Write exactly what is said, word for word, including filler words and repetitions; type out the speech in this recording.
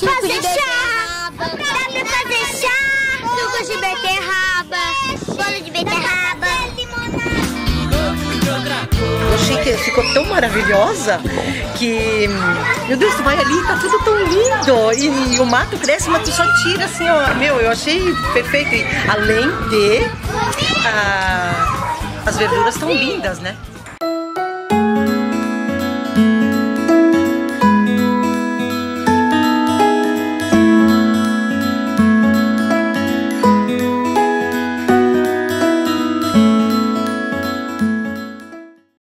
Beterraba, dá pra fazer chá, suco de beterraba, bolo de beterraba, limonada. Achei que ficou tão maravilhosa que, meu Deus, tu vai ali, tá tudo tão lindo. E, e o mato cresce, mas tu só tira assim, ó. Meu, eu achei perfeito. E, além de, a, as verduras tão lindas, né?